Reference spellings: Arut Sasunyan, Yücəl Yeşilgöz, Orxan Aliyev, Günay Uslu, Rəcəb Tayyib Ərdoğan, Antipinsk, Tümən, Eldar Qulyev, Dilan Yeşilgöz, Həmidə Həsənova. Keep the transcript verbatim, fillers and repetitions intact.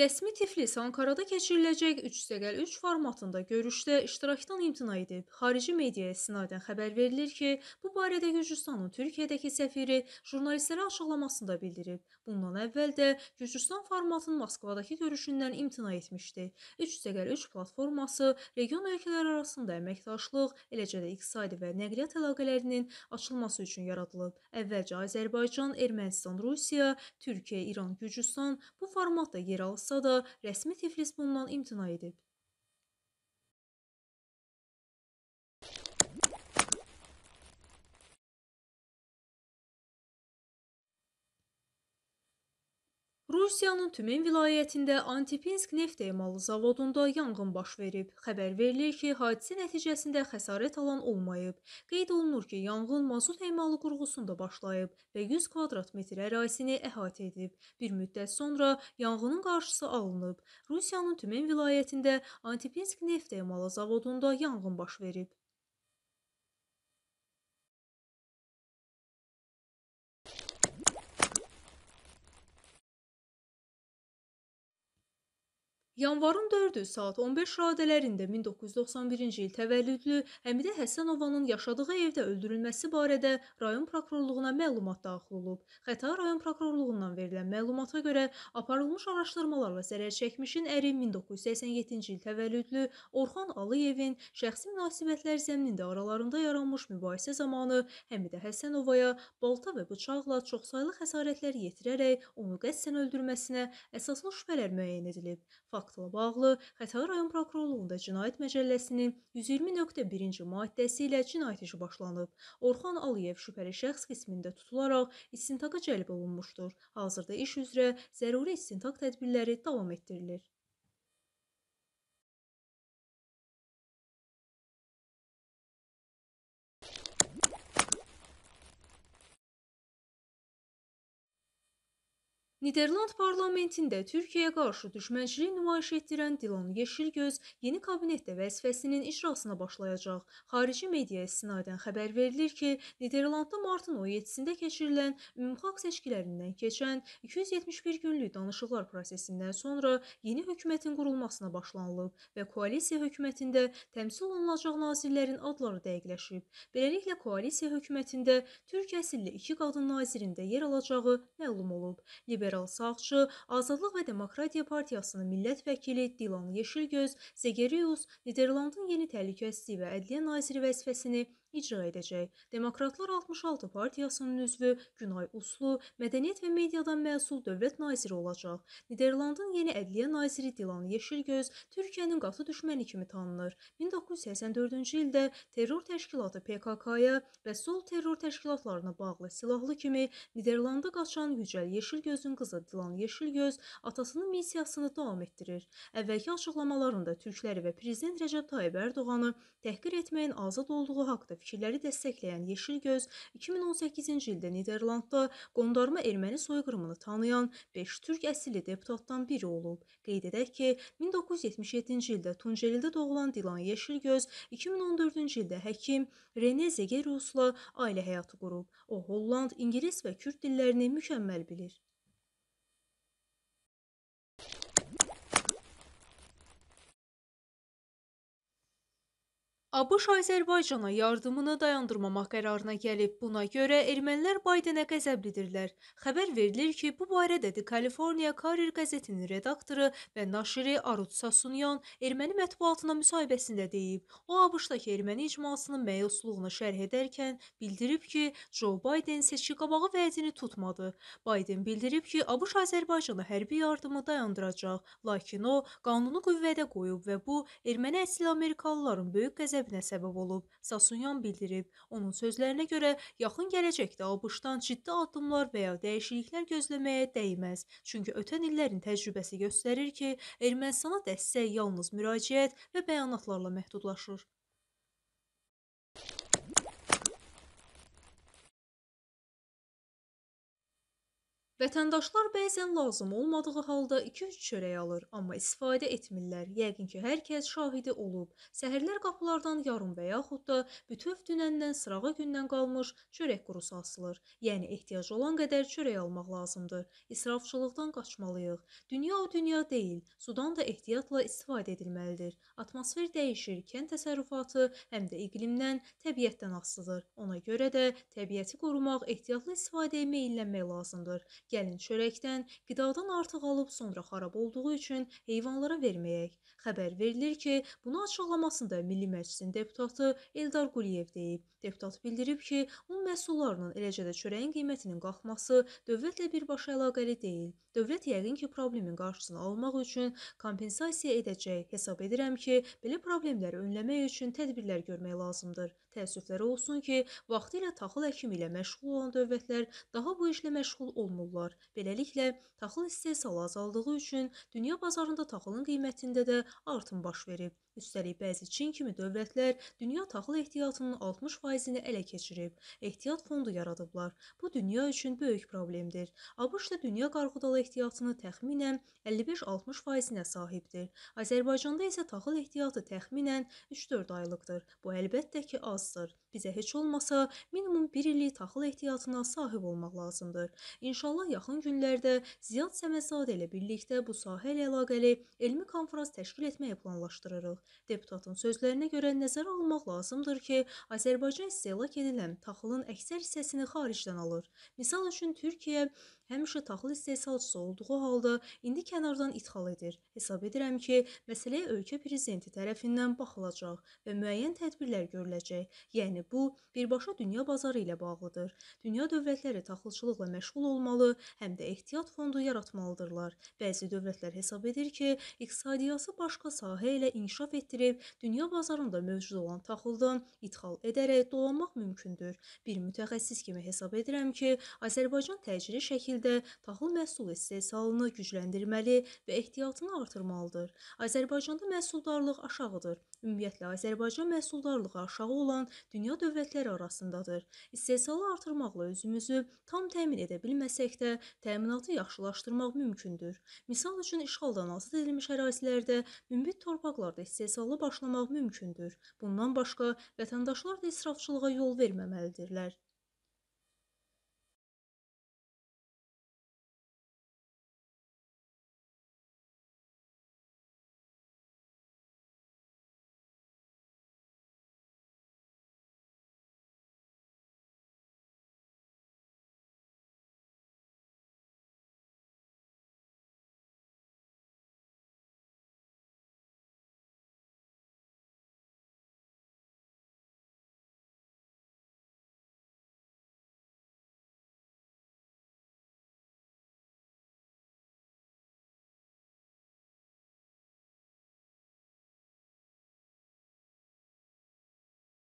Rəsmi Tiflis Ankara'da keçiriləcək üç üç formatında görüşdə iştirakdan imtina edib. Xarici mediaya istinadən xəbər verilir ki, bu barədə Gürcüstanın Türkiyədəki səfiri jurnalistlərə açıqlamasında bildirib. Bundan əvvəl də Gürcüstan formatının Moskvadakı görüşündən imtina etmişdi. üç üç platforması region ölkələri arasında əməkdaşlıq, eləcə də iqtisadi və nəqliyyat əlaqələrinin açılması üçün yaradılıb. Əvvəlcə Azərbaycan, Ermənistan, Rusiya, Türkiyə, İran, Gürcüstan bu formatda yer alıb. Da rəsmi Tiflis bundan imtina edib. Rusiyanın Tümən vilayətində Antipinsk neft emalı zavodunda yanğın baş verib. Xəbər verilir ki, hadisə nəticəsində xəsarət alan olmayıb. Qeyd olunur ki, yanğın mazut emalı qurğusunda başlayıb və yüz kvadrat metr ərazisini əhatə edib. Bir müddət sonra yanğının qarşısı alınıb. Rusiyanın Tümən vilayətində Antipinsk neft emalı zavodunda yanğın baş verib. Yanvarın dördü saat on beş radələrində min doqquz yüz doxsan birinci il təvəllüdlü Həmidə Həsənovanın yaşadığı evdə öldürülməsi barədə rayon prokurorluğuna məlumat daxil olub. Xətai rayon prokurorluğundan verilən məlumata görə aparılmış araşdırmalarla zərər çəkmişin əri min doqquz yüz səksən yeddinci il təvəllüdlü Orxan Aliyevin şəxsi münasibətlər zəminində aralarında yaranmış mübahisə zamanı Həmidə Həsənovaya balta və bıçaqla çoxsaylı xəsarətlər yetirərək onu qəsdən öldürməsinə əsaslı şübhələr müəyyən edilib. Faktla bağlı Xətai rayon prokurorluğunda Cinayət Məcəlləsinin yüz iyirmi nöqtə birinci maddəsi ilə cinayət işi başlanıb. Orxan Aliyev şübhəli şəxs qismində tutularaq istintaqa cəlb olunmuşdur. Hazırda iş üzrə zəruri istintaq tədbirləri davam etdirilir. Niderland parlamentində Türkiyəyə qarşı düşmənçilik nümayiş etdirən Dilan Yeşilgöz yeni kabinetdə vəzifəsinin icrasına başlayacaq. Xarici mediaya istinadən xəbər verilir ki, Niderlandda martın on yeddisində keçirilən ümumxalq seçkilərindən keçən iki yüz yetmiş bir günlük danışıqlar prosesindən sonra yeni hökumətin qurulmasına başlanılıb və koalisiya hökumətində təmsil olunacaq nazirlərin adları dəqiqləşib. Beləliklə, koalisiya hökumətində Türk əsilli iki qadın nazirində yer alacağı məlum olub. Liberal Sağçı, Azadlıq və Demokratiya Partiyasının millət vəkili Dilan Yeşilgöz, Zegerius Niderlandın yeni təhlükəsizlik və ədliyyə naziri vəzifəsini icra edəcək. Demokratlar altmış altı partiyasının üzvü Günay Uslu mədəniyyət və mediadan məsul dövlət naziri olacaq. Niderlandın yeni ədliyyə naziri Dilan Yeşilgöz Türkiyənin qatı düşməni kimi tanınır. min doqquz yüz səksən dördüncü ildə terror təşkilatı P K K-ya və sol terror təşkilatlarına bağlı silahlı kimi Niderlanda qaçan Yücəl Yeşilgözün qızı Dilan Yeşilgöz atasının missiyasını davam etdirir. Əvvəlki açıqlamalarında türkləri və prezident Rəcəb Tayyib Ərdoğanı təhqir etməyin azad olduğu haqda fikirləri dəstəkləyən Yeşilgöz iki min on səkkizinci ildə Niderlandda qondarma erməni soyqırımını tanıyan beş türk əsilli deputatdan biri olub. Qeyd edək ki, min doqquz yüz yetmiş yeddinci ildə Tuncelidə doğulan Dilan Yeşilgöz iki min on dördüncü ildə həkim Rene Zegeriusla ailə həyatı qurub. O, Holland, İngilis və Kürd dillərini mükəmməl bilir. ABŞ Azərbaycana yardımını dayandırmamaq qərarına gəlib. Buna görə ermənilər Baydenə qəzəblidirlər. Xəbər verilir ki, bu barədə The California Courier qəzetinin redaktoru və naşiri Arut Sasunyan erməni mətbuatına müsahibəsində deyib. O, ABŞ-dakı erməni icmasının məyusluğunu şərh edərkən bildirib ki, Joe Biden seçki qabağı vədini tutmadı. Biden bildirib ki, ABŞ Azərbaycana hərbi yardımı dayandıracaq, lakin o, qanunu qüvvədə qoyub və bu, erməni əsli amerikalıların böyük qəzəb səbəb olub. Sasunyan bildirib. Onun sözlərinə görə yaxın gələcəkdə ABŞ-dan ciddi addımlar və ya dəyişikliklər gözləməyə dəyməz. Çünki ötən illərin təcrübəsi göstərir ki, Ermənistana dəstək yalnız müraciət və bəyanatlarla məhdudlaşır. Vətəndaşlar bəzən lazım olmadığı halda iki üç çörək alır, amma istifadə etmirlər. Yəqin ki, hər kəs şahidi olub. Səhərlər qapılardan yarım və yaxud da bütöv dünəndən sırağı gündən qalmış çörək qurusu asılır. Yəni, ehtiyac olan qədər çörək almaq lazımdır. İsrafçılıqdan qaçmalıyıq. Dünya o dünya deyil, sudan da ehtiyatla istifadə edilməlidir. Atmosfer dəyişir, kənd təsərrüfatı həm də iqlimdən, təbiətdən asılıdır. Ona görə də təbiəti qorumaq, ehtiyatla istifadəyə meyillənmək lazımdır. Gəlin çörəkdən, qidadan artıq alıb sonra xarab olduğu üçün heyvanlara verməyək. Xəbər verilir ki, bunu açıqlamasını da Milli Məclisin deputatı Eldar Qulyev deyib. Deputat bildirib ki, un məhsullarının, eləcə də çörəyin qiymətinin qalxması dövlətlə birbaşa əlaqəli deyil. Dövlət yəqin ki, problemin qarşısını almaq üçün kompensasiya edəcək. Hesab edirəm ki, belə problemləri önləmək üçün tədbirlər görmək lazımdır. Təəssüflər olsun ki, vaxtilə taxıl əkimi ilə məşğul olan dövlətlər daha bu işlə məşğul olmurlar. Beləliklə, taxıl istehsalı azaldığı üçün dünya bazarında taxılın qiymətində də artım baş verib. Üstəlik, bəzi Çin kimi dövlətlər dünya taxıl ehtiyatının altmış faizini ələ keçirib. Ehtiyat fondu yaradıblar. Bu, dünya üçün böyük problemdir. ABŞ da dünya qarğıdalı ehtiyatını təxminən əlli beş altmış faizinə sahibdir. Azərbaycanda isə taxıl ehtiyatı təxminən üç dörd aylıqdır. Bu, əlbəttə ki, azdır. Bizə heç olmasa minimum bir illik taxıl ehtiyatına sahib olmaq lazımdır. İnşallah yaxın günlərdə Ziyad Səməzadə ilə birlikdə bu sahə ilə əlaqəli elmi konferans təşkil etməyi planlaşdırırıq. Deputatın sözlərinə görə nəzərə almaq lazımdır ki, Azərbaycan istehlak edilən taxılın əksər hissəsini xaricdən alır. Misal üçün, Türkiyə həmişə taxıl istehsalçısı olduğu halda indi kənardan ithal edir. Hesab edirəm ki, məsələyə ölkə prezidenti tərəfindən baxılacaq və müəyyən tədbirlər görüləcək. Yəni, bu, birbaşa dünya bazarı ilə bağlıdır. Dünya dövlətləri taxılçılıqla məşğul olmalı, həm də ehtiyat fondu yaratmalıdırlar. Bəzi dövlətlər hesab edir ki, iqtisadiyyası başqa sahə ilə inkişaf etdirib, dünya bazarında mövcud olan taxıldan ithal edərək dolanmaq mümkündür. Bir mütəxəssis kimi hesab edirəm ki, Azərbaycan təcili şəkil də taxıl məhsul istehsalını gücləndirməli və ehtiyatını artırmalıdır. Azərbaycanda məhsuldarlıq aşağıdır. Ümumiyyətlə, Azərbaycan məhsuldarlığı aşağı olan dünya dövlətləri arasındadır. İstehsalı artırmaqla özümüzü tam təmin edə bilməsək də, təminatı yaxşılaşdırmaq mümkündür. Misal üçün, işğaldan azad edilmiş ərazilərdə, münbit torpaqlarda istehsalı başlamaq mümkündür. Bundan başqa, vətəndaşlar da israfçılığa yol verməməlidirlər.